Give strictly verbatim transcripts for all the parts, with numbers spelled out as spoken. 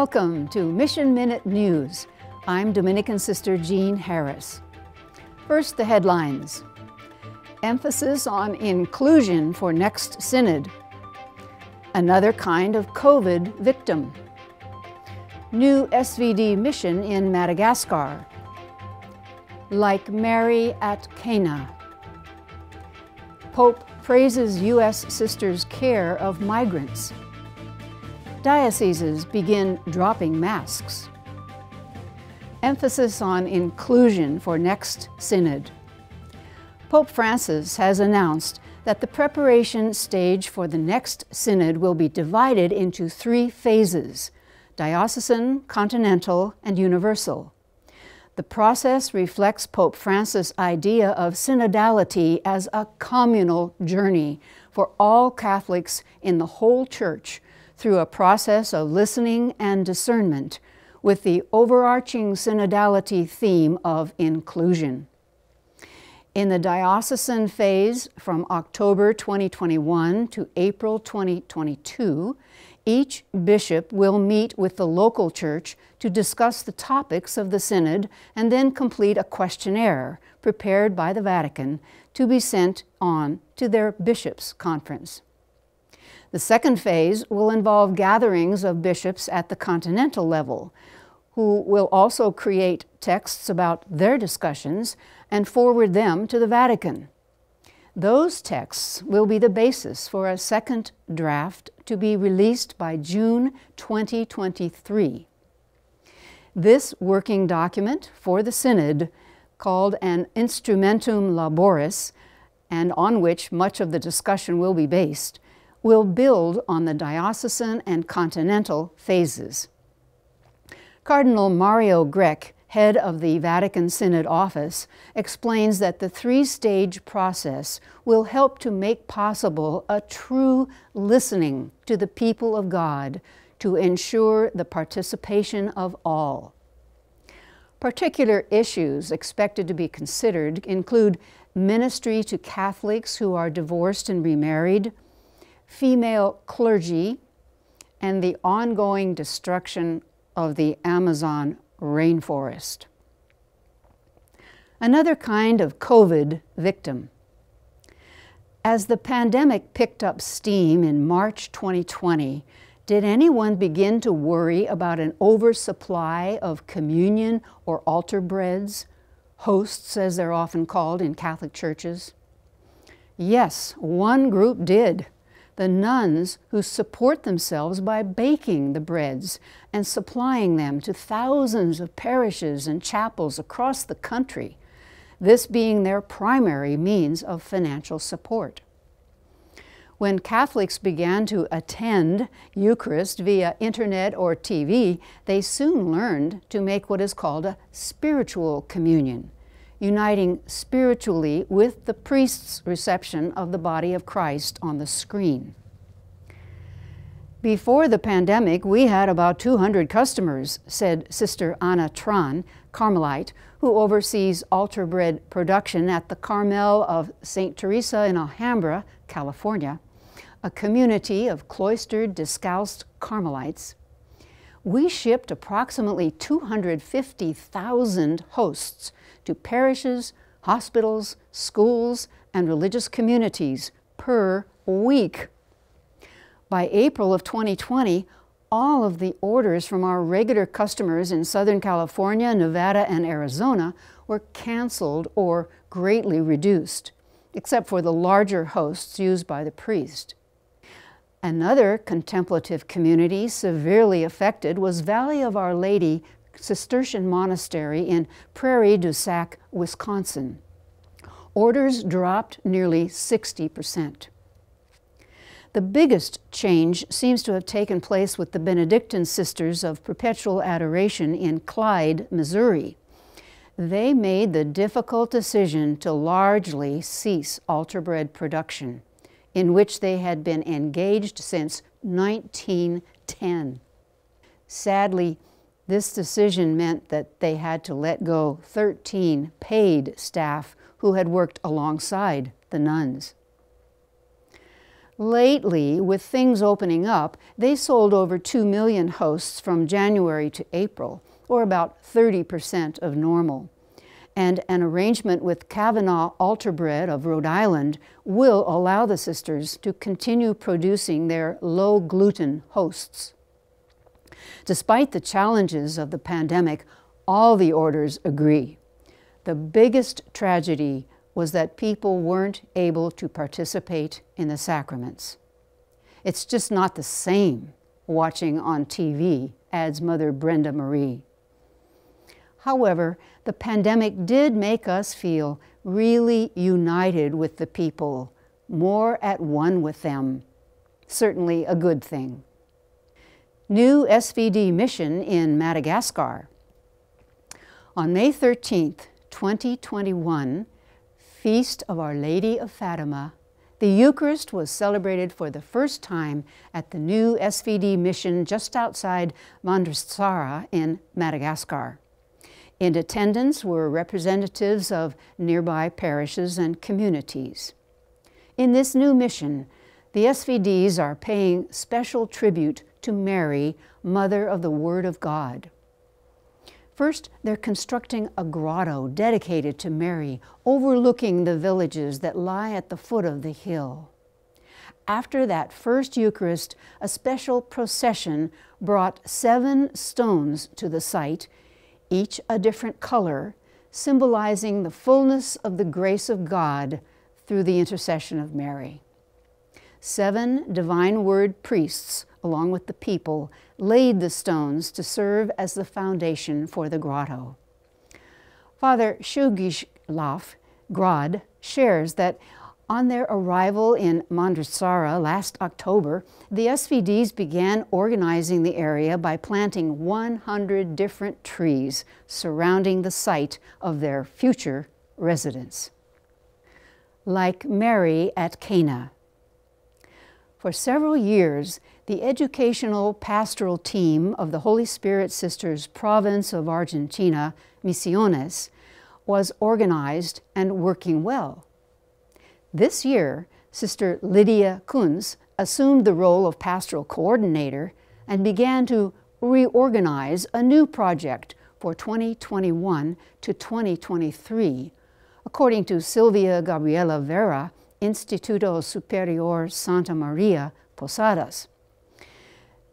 Welcome to Mission Minute News. I'm Dominican Sister Jean Harris. First, the headlines. Emphasis on inclusion for next synod. Another kind of COVID victim. New S V D mission in Madagascar. Like Mary at Cana. Pope praises U S sisters' care of migrants. Dioceses begin dropping masks. Emphasis on inclusion for next synod. Pope Francis has announced that the preparation stage for the next synod will be divided into three phases: diocesan, continental, and universal. The process reflects Pope Francis' idea of synodality as a communal journey for all Catholics in the whole Church through a process of listening and discernment, with the overarching synodality theme of inclusion. In the diocesan phase, from October twenty twenty-one to April twenty twenty-two, each bishop will meet with the local church to discuss the topics of the synod and then complete a questionnaire prepared by the Vatican to be sent on to their bishops' conference. The second phase will involve gatherings of bishops at the continental level, who will also create texts about their discussions and forward them to the Vatican. Those texts will be the basis for a second draft to be released by June twenty twenty-three. This working document for the synod, called an Instrumentum Laboris, and on which much of the discussion will be based, will build on the diocesan and continental phases. Cardinal Mario Grech, head of the Vatican Synod Office, explains that the three-stage process will help to make possible a true listening to the people of God to ensure the participation of all. Particular issues expected to be considered include ministry to Catholics who are divorced and remarried, female clergy, and the ongoing destruction of the Amazon rainforest. Another kind of COVID victim. As the pandemic picked up steam in March twenty twenty, did anyone begin to worry about an oversupply of communion or altar breads, hosts as they're often called in Catholic churches? Yes, one group did. The nuns who support themselves by baking the breads and supplying them to thousands of parishes and chapels across the country, this being their primary means of financial support. When Catholics began to attend Eucharist via internet or T V, they soon learned to make what is called a spiritual communion, uniting spiritually with the priest's reception of the body of Christ on the screen. Before the pandemic, we had about two hundred customers, said Sister Anna Tran, Carmelite, who oversees altar bread production at the Carmel of Saint Teresa in Alhambra, California, a community of cloistered, discalced Carmelites. We shipped approximately two hundred fifty thousand hosts to parishes, hospitals, schools, and religious communities per week. By April of twenty twenty, all of the orders from our regular customers in Southern California, Nevada, and Arizona were canceled or greatly reduced, except for the larger hosts used by the priest. Another contemplative community severely affected was Valley of Our Lady Cistercian Monastery in Prairie du Sac, Wisconsin. Orders dropped nearly sixty percent. The biggest change seems to have taken place with the Benedictine Sisters of Perpetual Adoration in Clyde, Missouri. They made the difficult decision to largely cease altar bread production, in which they had been engaged since nineteen ten. Sadly, this decision meant that they had to let go thirteen paid staff who had worked alongside the nuns. Lately, with things opening up, they sold over two million hosts from January to April, or about thirty percent of normal. And an arrangement with Cavanagh Altar Bread of Rhode Island will allow the sisters to continue producing their low-gluten hosts. Despite the challenges of the pandemic, all the orders agree. The biggest tragedy was that people weren't able to participate in the sacraments. It's just not the same watching on T V, adds Mother Brenda Marie. However, the pandemic did make us feel really united with the people, more at one with them. Certainly a good thing. New S V D mission in Madagascar. On May thirteenth, twenty twenty-one, Feast of Our Lady of Fatima, the Eucharist was celebrated for the first time at the new S V D mission just outside Mandritsara in Madagascar. In attendance were representatives of nearby parishes and communities. In this new mission, the S V Ds are paying special tribute to Mary, Mother of the Word of God. First, they're constructing a grotto dedicated to Mary, overlooking the villages that lie at the foot of the hill. After that first Eucharist, a special procession brought seven stones to the site, each a different color, symbolizing the fullness of the grace of God through the intercession of Mary. Seven divine word priests, along with the people, laid the stones to serve as the foundation for the grotto. Father Shugislav Grodd shares that on their arrival in Mandritsara last October, the S V Ds began organizing the area by planting one hundred different trees surrounding the site of their future residence. Like Mary at Cana. For several years, the educational pastoral team of the Holy Spirit Sisters Province of Argentina, Misiones, was organized and working well. This year, Sister Lydia Kunz assumed the role of pastoral coordinator and began to reorganize a new project for twenty twenty-one to twenty twenty-three, according to Silvia Gabriela Vera, Instituto Superior Santa Maria Posadas.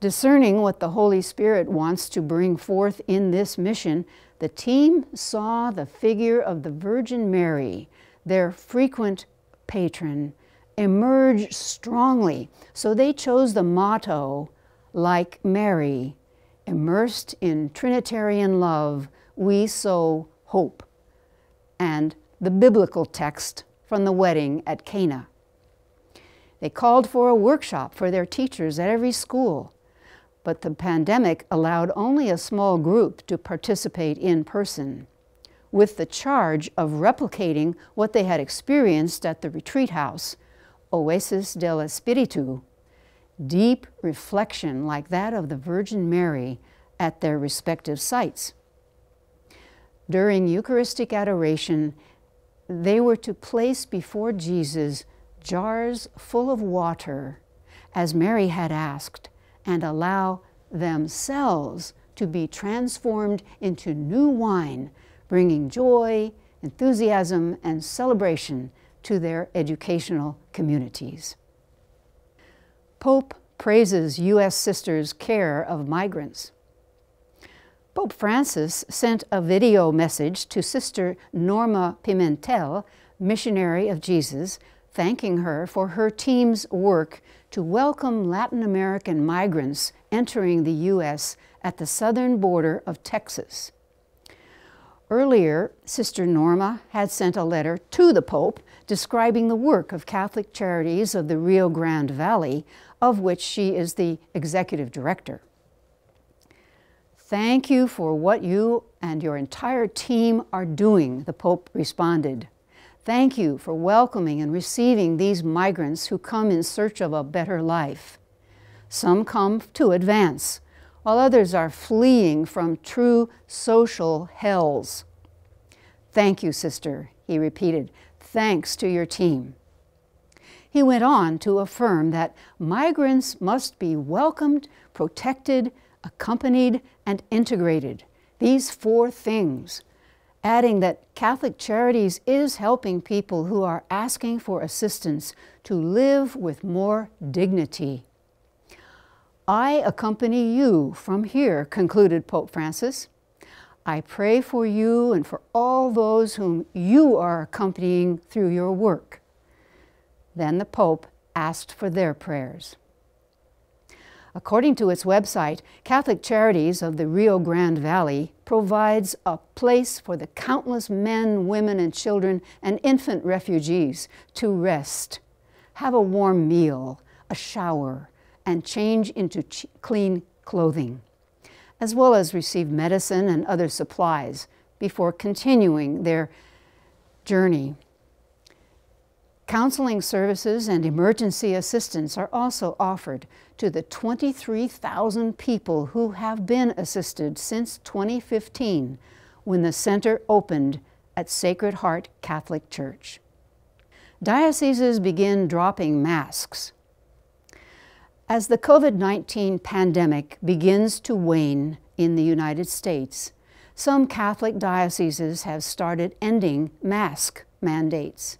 Discerning what the Holy Spirit wants to bring forth in this mission, the team saw the figure of the Virgin Mary, their frequent patron, emerge strongly, so they chose the motto, "Like Mary, immersed in Trinitarian love, we sow hope," and the biblical text from the wedding at Cana. They called for a workshop for their teachers at every school, but the pandemic allowed only a small group to participate in person, with the charge of replicating what they had experienced at the retreat house, Oasis del Espiritu, deep reflection like that of the Virgin Mary at their respective sites. During Eucharistic adoration, they were to place before Jesus jars full of water, as Mary had asked, and allow themselves to be transformed into new wine, bringing joy, enthusiasm, and celebration to their educational communities. Pope praises U S sisters' care of migrants. Pope Francis sent a video message to Sister Norma Pimentel, Missionary of Jesus, thanking her for her team's work to welcome Latin American migrants entering the U S at the southern border of Texas. Earlier, Sister Norma had sent a letter to the Pope describing the work of Catholic Charities of the Rio Grande Valley, of which she is the executive director. "Thank you for what you and your entire team are doing," the Pope responded. "Thank you for welcoming and receiving these migrants who come in search of a better life. Some come to advance, while others are fleeing from true social hells. Thank you, sister," he repeated. "Thanks to your team." He went on to affirm that migrants must be welcomed, protected, accompanied, and integrated, these four things, adding that Catholic Charities is helping people who are asking for assistance to live with more dignity. I accompany you from here, concluded Pope Francis. I pray for you and for all those whom you are accompanying through your work. Then the Pope asked for their prayers. According to its website, Catholic Charities of the Rio Grande Valley provides a place for the countless men, women, and children and infant refugees to rest, have a warm meal, a shower, and change into clean clothing, as well as receive medicine and other supplies before continuing their journey. Counseling services and emergency assistance are also offered to the twenty-three thousand people who have been assisted since twenty fifteen, when the center opened at Sacred Heart Catholic Church. Dioceses begin dropping masks. As the COVID nineteen pandemic begins to wane in the United States, some Catholic dioceses have started ending mask mandates.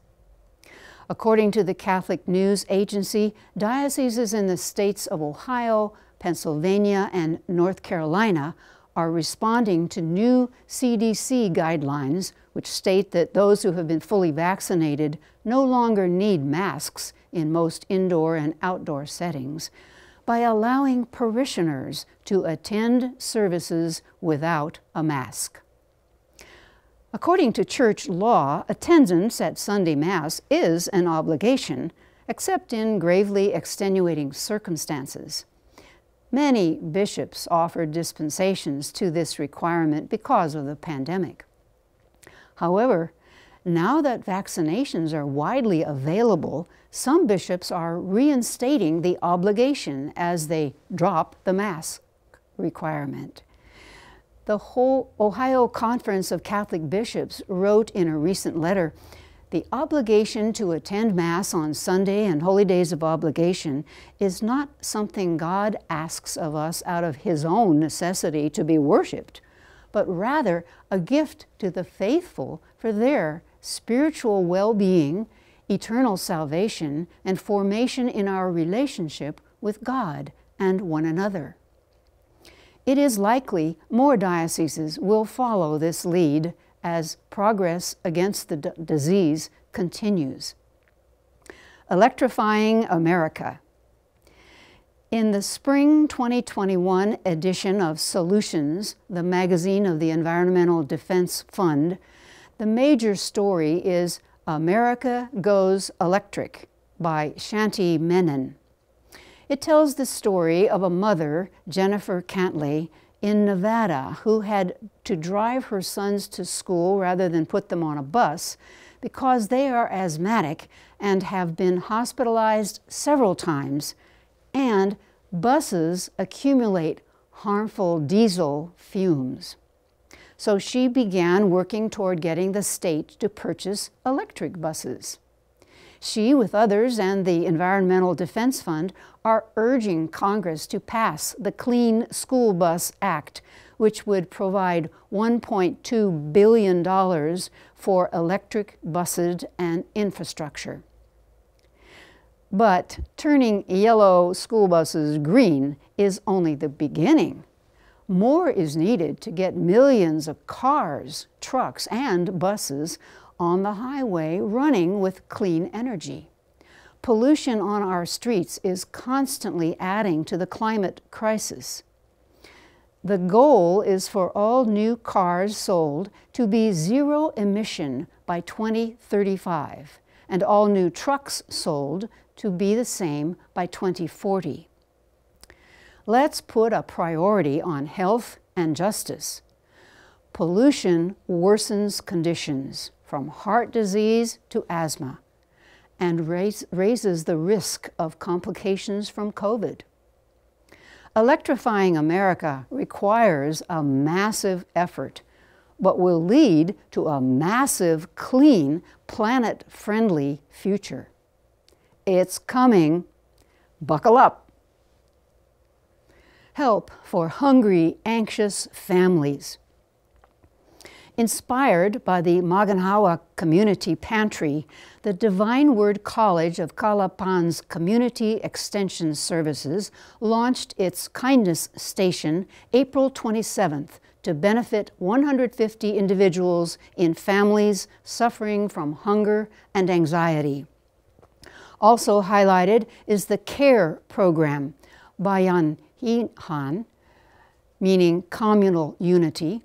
According to the Catholic News Agency, dioceses in the states of Ohio, Pennsylvania, and North Carolina are responding to new C D C guidelines, which state that those who have been fully vaccinated no longer need masks in most indoor and outdoor settings, by allowing parishioners to attend services without a mask. According to church law, attendance at Sunday Mass is an obligation, except in gravely extenuating circumstances. Many bishops offer dispensations to this requirement because of the pandemic. However, now that vaccinations are widely available, some bishops are reinstating the obligation as they drop the mask requirement. The whole Ohio Conference of Catholic Bishops wrote in a recent letter, "The obligation to attend Mass on Sunday and holy days of obligation is not something God asks of us out of His own necessity to be worshipped, but rather a gift to the faithful for their spiritual well-being, eternal salvation, and formation in our relationship with God and one another." It is likely more dioceses will follow this lead as progress against the disease continues. Electrifying America. In the spring twenty twenty-one edition of Solutions, the magazine of the Environmental Defense Fund, the major story is America Goes Electric by Shanti Menon. It tells the story of a mother, Jennifer Cantley, in Nevada, who had to drive her sons to school rather than put them on a bus because they are asthmatic and have been hospitalized several times, and buses accumulate harmful diesel fumes. So she began working toward getting the state to purchase electric buses. She, with others, and the Environmental Defense Fund are urging Congress to pass the Clean School Bus Act, which would provide one point two billion dollars for electric buses and infrastructure. But turning yellow school buses green is only the beginning. More is needed to get millions of cars, trucks, and buses on the highway running with clean energy. Pollution on our streets is constantly adding to the climate crisis. The goal is for all new cars sold to be zero emission by twenty thirty-five, and all new trucks sold to be the same by twenty forty. Let's put a priority on health and justice. Pollution worsens conditions, from heart disease to asthma, and raise, raises the risk of complications from COVID. Electrifying America requires a massive effort, but will lead to a massive, clean, planet-friendly future. It's coming. Buckle up. Help for hungry, anxious families. Inspired by the Maganhawa Community Pantry, the Divine Word College of Calapan's Community Extension Services launched its Kindness Station April twenty-seventh to benefit one hundred fifty individuals in families suffering from hunger and anxiety. Also highlighted is the CARE program, Bayan Hihan, meaning communal unity,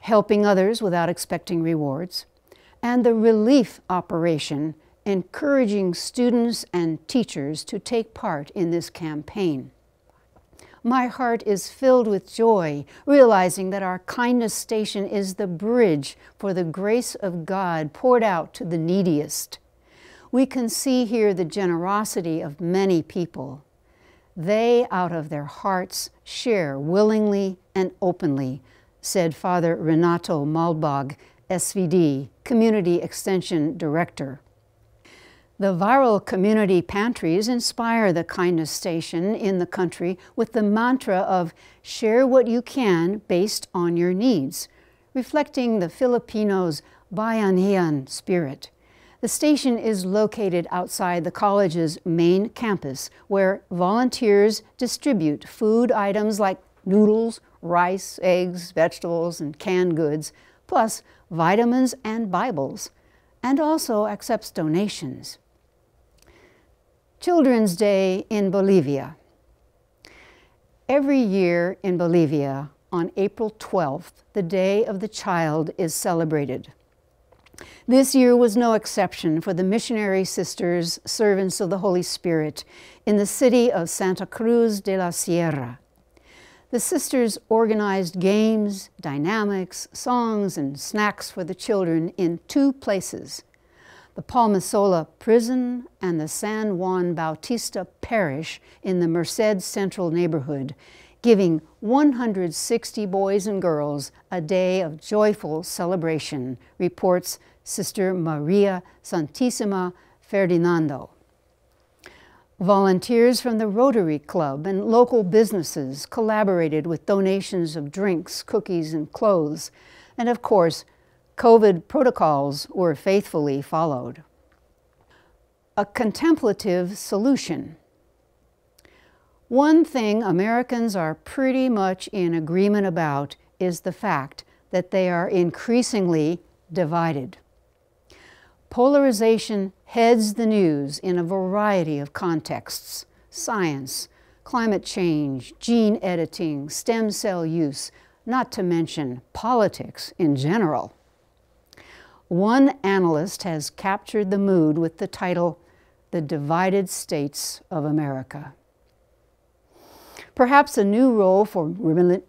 helping others without expecting rewards, and the relief operation, encouraging students and teachers to take part in this campaign. My heart is filled with joy, realizing that our Kindness Station is the bridge for the grace of God poured out to the neediest. We can see here the generosity of many people. They, out of their hearts, share willingly and openly, said Father Renato Malbag, S V D, Community Extension Director. The viral community pantries inspire the Kindness Station in the country with the mantra of share what you can based on your needs, reflecting the Filipinos' bayanihan spirit. The station is located outside the college's main campus, where volunteers distribute food items like noodles, rice, eggs, vegetables, and canned goods, plus vitamins and Bibles, and also accepts donations. Children's Day in Bolivia. Every year in Bolivia, on April twelfth, the Day of the Child is celebrated. This year was no exception for the missionary sisters, servants of the Holy Spirit, in the city of Santa Cruz de la Sierra. The sisters organized games, dynamics, songs, and snacks for the children in two places, the Palmasola Prison and the San Juan Bautista Parish in the Merced Central neighborhood, giving one hundred sixty boys and girls a day of joyful celebration, reports Sister Maria Santissima Ferdinando. Volunteers from the Rotary Club and local businesses collaborated with donations of drinks, cookies, and clothes. And of course, COVID protocols were faithfully followed. A contemplative solution. One thing Americans are pretty much in agreement about is the fact that they are increasingly divided. Polarization heads the news in a variety of contexts: science, climate change, gene editing, stem cell use, not to mention politics in general. One analyst has captured the mood with the title, "The Divided States of America." Perhaps a new role for women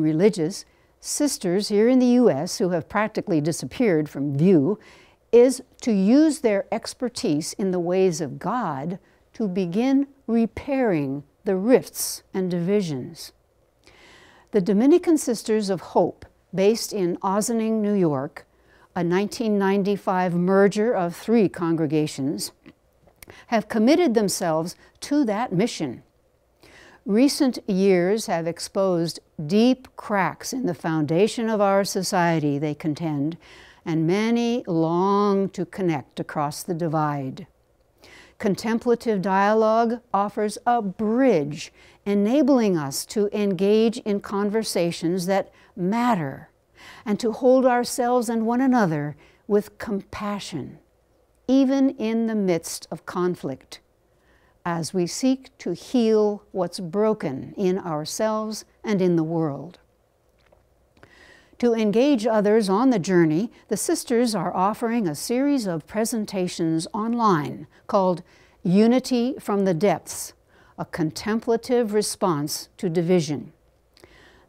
religious sisters here in the U S who have practically disappeared from view is to use their expertise in the ways of God to begin repairing the rifts and divisions. The Dominican Sisters of Hope, based in Ossining, New York, a nineteen ninety-five merger of three congregations, have committed themselves to that mission. Recent years have exposed deep cracks in the foundation of our society, they contend, and many long to connect across the divide. Contemplative dialogue offers a bridge, enabling us to engage in conversations that matter and to hold ourselves and one another with compassion, even in the midst of conflict, as we seek to heal what's broken in ourselves and in the world. To engage others on the journey, the sisters are offering a series of presentations online called Unity from the Depths, a contemplative response to division.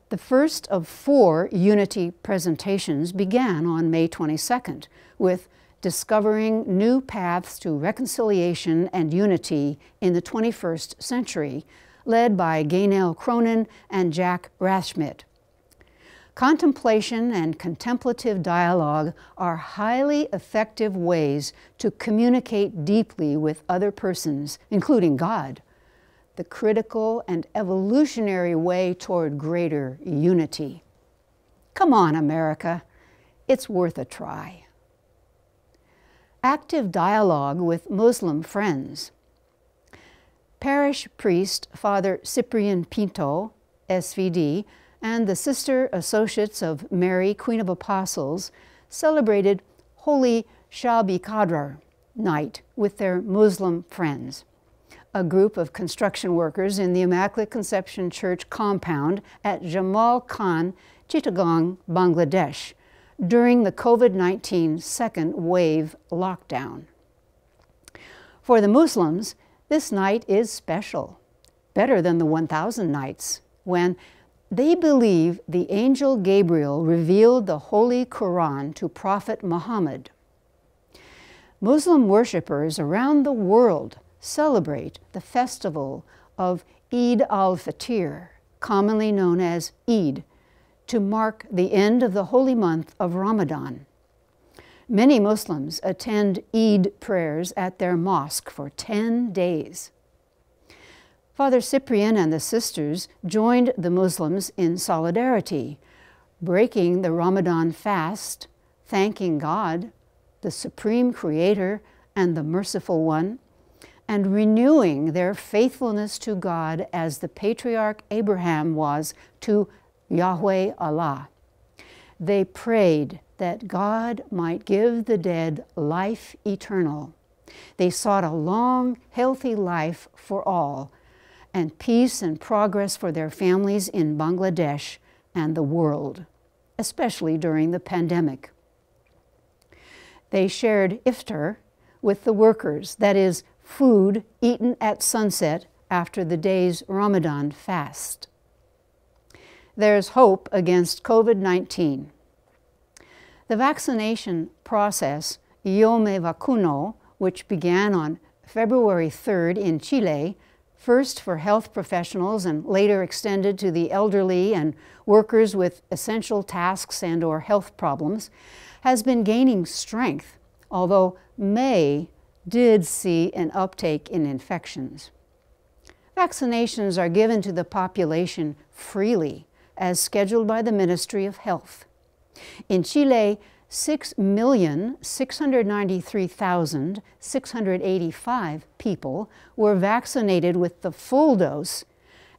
The first of four Unity presentations began on May twenty-second with Discovering New Paths to Reconciliation and Unity in the twenty-first Century, led by Gaynell Cronin and Jack Rashmit. Contemplation and contemplative dialogue are highly effective ways to communicate deeply with other persons, including God. The critical and evolutionary way toward greater unity. Come on, America, it's worth a try. Active dialogue with Muslim friends. Parish priest Father Cyprian Pinto, S V D, and the Sister Associates of Mary, Queen of Apostles, celebrated Holy Shab-e-Qadr night with their Muslim friends. A group of construction workers in the Immaculate Conception Church compound at Jamal Khan, Chittagong, Bangladesh, during the COVID nineteen second wave lockdown. For the Muslims, this night is special, better than the one thousand nights, when they believe the angel Gabriel revealed the Holy Quran to Prophet Muhammad. Muslim worshippers around the world celebrate the festival of Eid al-Fitr, commonly known as Eid, to mark the end of the holy month of Ramadan. Many Muslims attend Eid prayers at their mosque for ten days. Father Cyprian and the sisters joined the Muslims in solidarity, breaking the Ramadan fast, thanking God, the Supreme Creator and the Merciful One, and renewing their faithfulness to God as the patriarch Abraham was to Yahweh Allah. They prayed that God might give the dead life eternal. They sought a long, healthy life for all, and peace and progress for their families in Bangladesh and the world, especially during the pandemic. They shared iftar with the workers, that is, food eaten at sunset after the day's Ramadan fast. There's hope against COVID nineteen. The vaccination process, Yome Vacuno, which began on February third in Chile, first for health professionals and later extended to the elderly and workers with essential tasks and or health problems, has been gaining strength, although May did see an uptake in infections. Vaccinations are given to the population freely, as scheduled by the Ministry of Health. In Chile, six million six hundred ninety-three thousand six hundred eighty-five people were vaccinated with the full dose,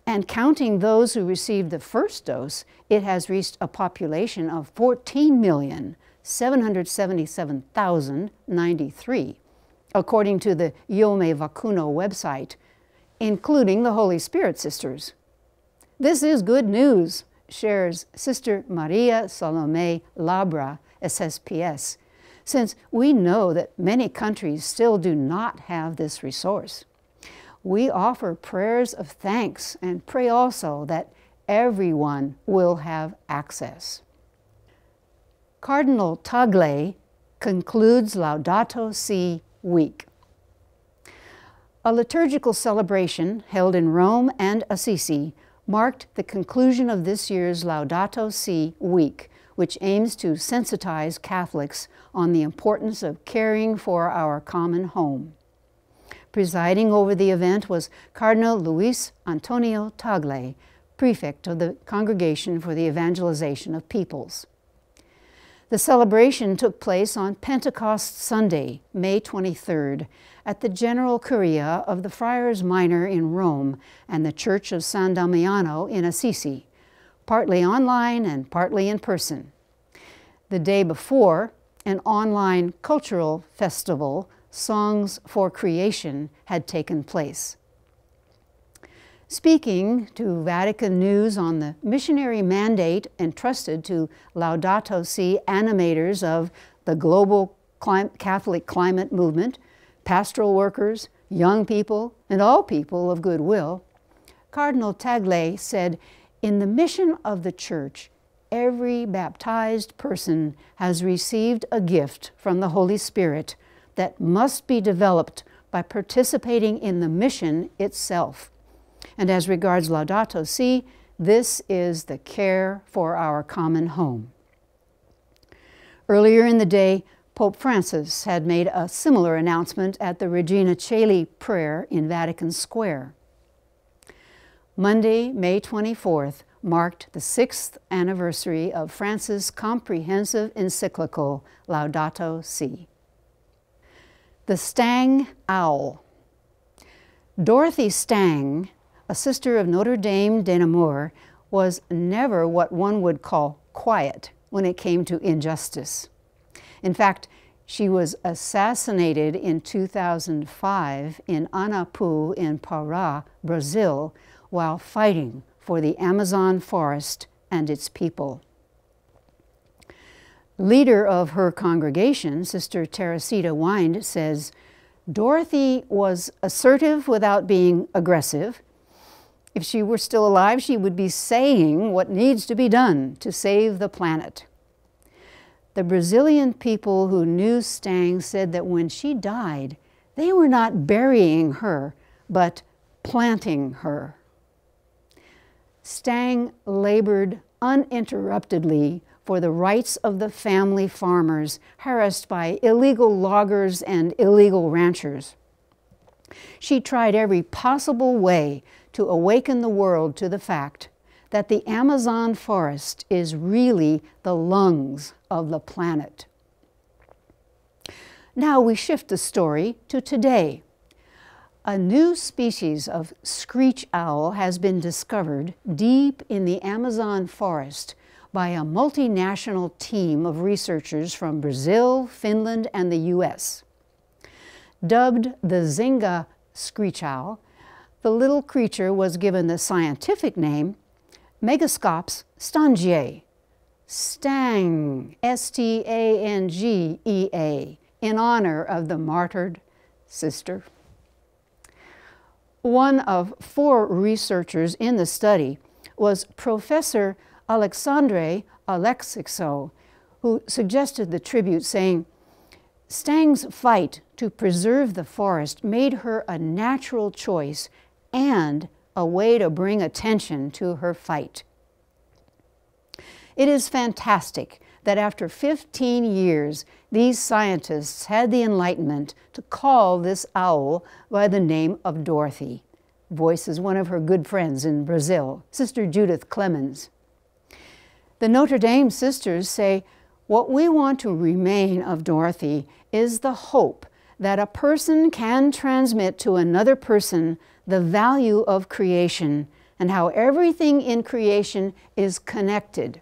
and counting those who received the first dose, it has reached a population of fourteen million seven hundred seventy-seven thousand ninety-three. According to the Yome Vacuno website, including the Holy Spirit Sisters. This is good news, shares Sister Maria Salome Labra, S S P S, since we know that many countries still do not have this resource. We offer prayers of thanks and pray also that everyone will have access. Cardinal Tagle concludes Laudato Si Week. A liturgical celebration held in Rome and Assisi marked the conclusion of this year's Laudato Si Week, which aims to sensitize Catholics on the importance of caring for our common home. Presiding over the event was Cardinal Luis Antonio Tagle, prefect of the Congregation for the Evangelization of Peoples. The celebration took place on Pentecost Sunday, May twenty-third, at the General Curia of the Friars Minor in Rome and the Church of San Damiano in Assisi, partly online and partly in person. The day before, an online cultural festival, Songs for Creation, had taken place. Speaking to Vatican News on the missionary mandate entrusted to Laudato Si animators of the global clim- Catholic climate movement, pastoral workers, young people, and all people of goodwill, Cardinal Tagle said, "In the mission of the Church, every baptized person has received a gift from the Holy Spirit that must be developed by participating in the mission itself. And as regards Laudato Si, This is the care for our common home. Earlier in the day, Pope Francis had made a similar announcement at the Regina Coeli prayer in Vatican Square. Monday, May twenty-fourth, marked the sixth anniversary of Francis' comprehensive encyclical, Laudato Si. The Stang Owl. Dorothy Stang, a sister of Notre Dame de Nemours, was never what one would call quiet when it came to injustice. In fact, she was assassinated in two thousand five in Anapu in Pará, Brazil, while fighting for the Amazon forest and its people. Leader of her congregation, Sister Teresita Wind, says, "Dorothy was assertive without being aggressive. If she were still alive, she would be saying what needs to be done to save the planet." The Brazilian people who knew Stang said that when she died, they were not burying her, but planting her. Stang labored uninterruptedly for the rights of the family farmers harassed by illegal loggers and illegal ranchers. She tried every possible way to awaken the world to the fact that the Amazon forest is really the lungs of the planet. Now we shift the story to today. A new species of screech owl has been discovered deep in the Amazon forest by a multinational team of researchers from Brazil, Finland, and the U S. Dubbed the Zinga screech owl, the little creature was given the scientific name Megascops stangiae, Stang, S T A N G E A, in honor of the martyred sister. One of four researchers in the study was Professor Alexandre Alexixou, who suggested the tribute, saying, "Stang's fight to preserve the forest made her a natural choice and a way to bring attention to her fight." It is fantastic that after fifteen years, these scientists had the enlightenment to call this owl by the name of Dorothy. Voices one of her good friends in Brazil, Sister Judith Clemens. The Notre Dame sisters say, "What we want to remain of Dorothy is the hope that a person can transmit to another person the value of creation and how everything in creation is connected."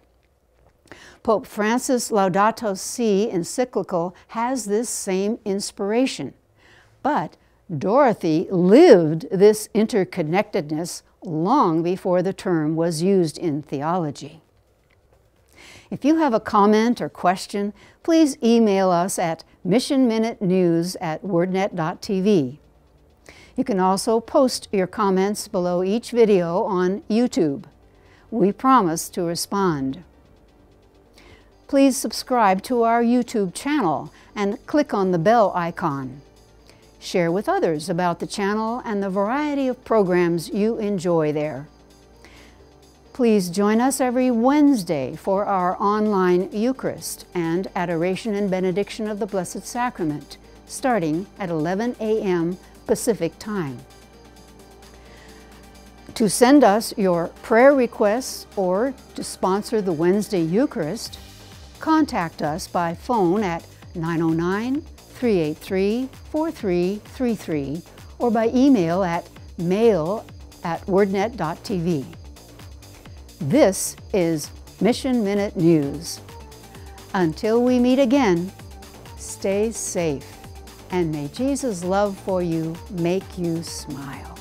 Pope Francis' Laudato Si encyclical has this same inspiration. But Dorothy lived this interconnectedness long before the term was used in theology. If you have a comment or question, please email us at mission minute news at wordnet dot t v. You can also post your comments below each video on YouTube. We promise to respond. Please subscribe to our YouTube channel and click on the bell icon. Share with others about the channel and the variety of programs you enjoy there. Please join us every Wednesday for our online Eucharist and Adoration and Benediction of the Blessed Sacrament, starting at eleven a m Pacific Time. To send us your prayer requests or to sponsor the Wednesday Eucharist, contact us by phone at nine oh nine, three eight three, four three three three or by email at mail at wordnet dot t v. This is Mission Minute News. Until we meet again, stay safe, and may Jesus' love for you make you smile.